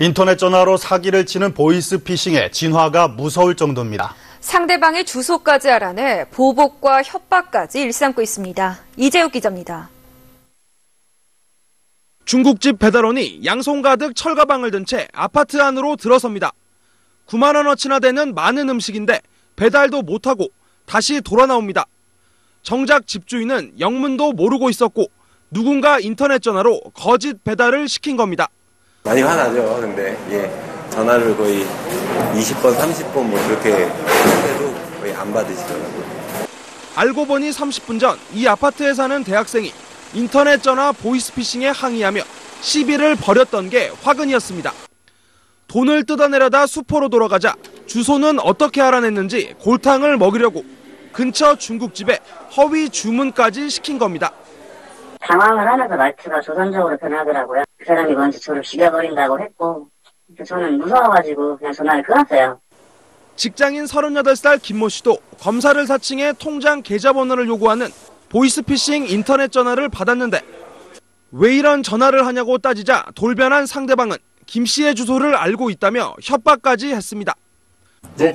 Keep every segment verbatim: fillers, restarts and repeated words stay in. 인터넷 전화로 사기를 치는 보이스피싱의 진화가 무서울 정도입니다. 상대방의 주소까지 알아내 보복과 협박까지 일삼고 있습니다. 이재욱 기자입니다. 중국집 배달원이 양손 가득 철가방을 든 채 아파트 안으로 들어섭니다. 구만 원어치나 되는 많은 음식인데 배달도 못하고 다시 돌아 나옵니다. 정작 집주인은 영문도 모르고 있었고 누군가 인터넷 전화로 거짓 배달을 시킨 겁니다. 많이 화나죠. 근데 예, 전화를 거의 이십 번, 삼십 번 뭐 그렇게 해도 거의 안 받으시더라고요. 알고 보니 삼십 분 전 이 아파트에 사는 대학생이 인터넷 전화 보이스피싱에 항의하며 시비를 벌였던 게 화근이었습니다. 돈을 뜯어내려다 수포로 돌아가자 주소는 어떻게 알아냈는지 골탕을 먹이려고 근처 중국집에 허위 주문까지 시킨 겁니다. 당황을 하면서 말투가 조선적으로 변하더라고요. 그 사람이 뭔지 저를 죽여버린다고 했고 저는 무서워가지고 그냥 전화를 끊었어요. 직장인 서른여덟 살 김모 씨도 검사를 사칭해 통장 계좌번호를 요구하는 보이스피싱 인터넷 전화를 받았는데 왜 이런 전화를 하냐고 따지자 돌변한 상대방은 김 씨의 주소를 알고 있다며 협박까지 했습니다. 너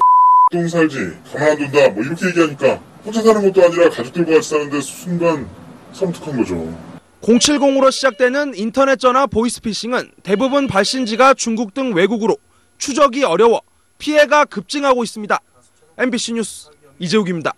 똥 살지? 가만둔다 뭐 이렇게 얘기하니까 혼자 사는 것도 아니라 가족들과 같이 사는데 순간 섬뜩한 거죠. 공칠공으로 시작되는 인터넷 전화 보이스피싱은 대부분 발신지가 중국 등 외국으로 추적이 어려워 피해가 급증하고 있습니다. 엠비씨 뉴스 이재욱입니다.